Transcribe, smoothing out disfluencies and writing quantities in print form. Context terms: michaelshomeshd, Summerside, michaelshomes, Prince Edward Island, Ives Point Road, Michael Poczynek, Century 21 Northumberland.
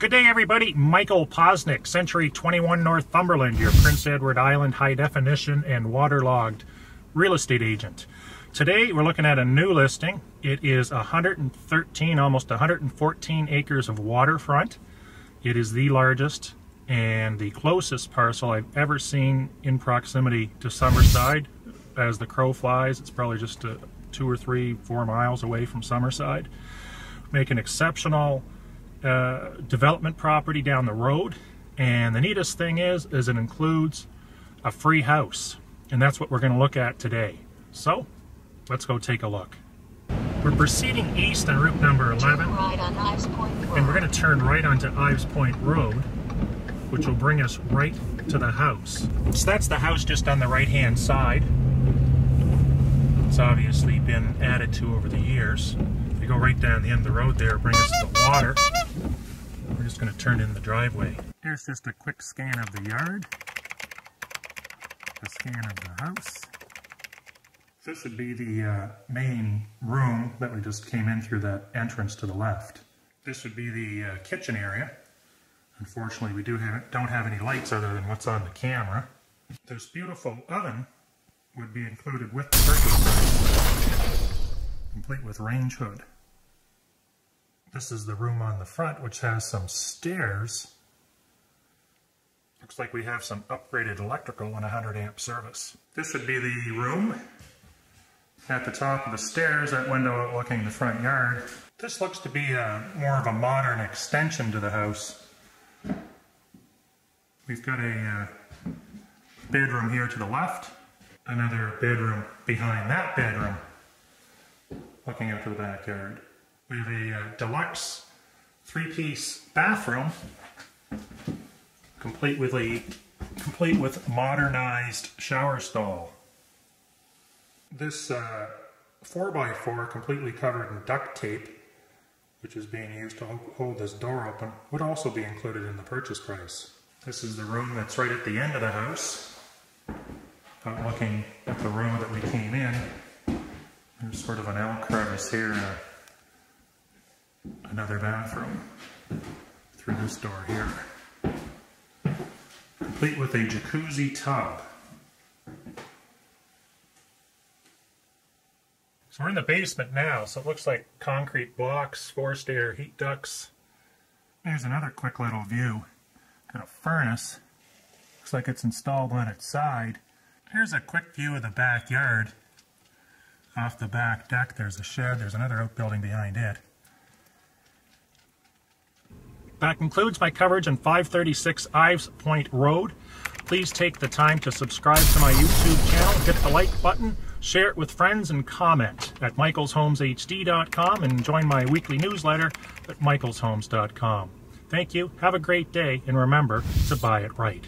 Good day, everybody. Michael Poczynek, Century 21 Northumberland, your Prince Edward Island high definition and waterlogged real estate agent. Today we're looking at a new listing. It is 113, almost 114 acres of waterfront. It is the largest and the closest parcel I've ever seen in proximity to Summerside. As the crow flies, it's probably just 2 or 3, 4 miles away from Summerside. Make an exceptional development property down the road, and the neatest thing is it includes a free house, and that's what we're going to look at today. So let's go take a look. We're proceeding east on route number 11, and we're going to turn right onto Ives Point Road, which will bring us right to the house. So that's the house just on the right hand side. It's obviously been added to over the years. If you go right down the end of the road there, bring us to the water. We're just going to turn in the driveway. Here's just a quick scan of the yard, a scan of the house. This would be the main room that we just came in through that entrance to the left. This would be the kitchen area. Unfortunately, we don't have any lights other than what's on the camera. This beautiful oven would be included with the turkey, complete with range hood. This is the room on the front, which has some stairs. Looks like we have some upgraded electrical and 100-amp service. This would be the room. At the top of the stairs, that window overlooking the front yard. This looks to be more of a modern extension to the house. We've got a bedroom here to the left, another bedroom behind that bedroom, looking out to the backyard. We have a deluxe three-piece bathroom, complete with modernized shower stall. This 4x4, completely covered in duct tape, which is being used to hold this door open, would also be included in the purchase price. This is the room that's right at the end of the house. Out looking at the room that we came in, there's sort of an alcove here, another bathroom through this door here, complete with a jacuzzi tub. So we're in the basement now, so it looks like concrete blocks, forced air heat ducts. There's another quick little view. Got a furnace. Looks like it's installed on its side. Here's a quick view of the backyard. Off the back deck there's a shed. There's another outbuilding behind it. That concludes my coverage on 536 Ives Point Road. Please take the time to subscribe to my YouTube channel, hit the like button, share it with friends, and comment at michaelshomeshd.com, and join my weekly newsletter at michaelshomes.com. Thank you, have a great day, and remember to buy it right.